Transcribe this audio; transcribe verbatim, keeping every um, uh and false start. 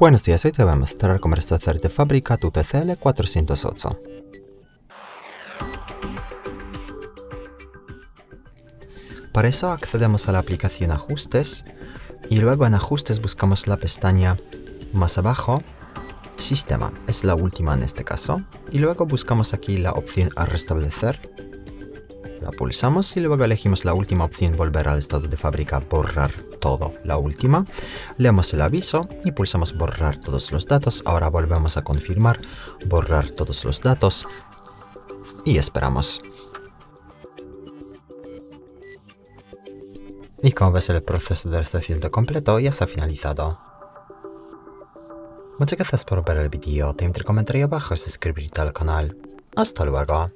Buenos días, hoy te voy a mostrar cómo restaurar de fábrica tu T C L cuatrocientos ocho. Para eso accedemos a la aplicación Ajustes y luego en Ajustes buscamos la pestaña más abajo, Sistema, es la última en este caso, y luego buscamos aquí la opción a restablecer, la pulsamos y luego elegimos la última opción, volver al estado de fábrica, borrar todo, la última, leemos el aviso y pulsamos borrar todos los datos. Ahora volvemos a confirmar, borrar todos los datos y esperamos. Y como ves, el proceso de restauración completo ya se ha finalizado. Muchas gracias por ver el vídeo, te invito a comentar abajo y suscribirte al canal. Hasta luego.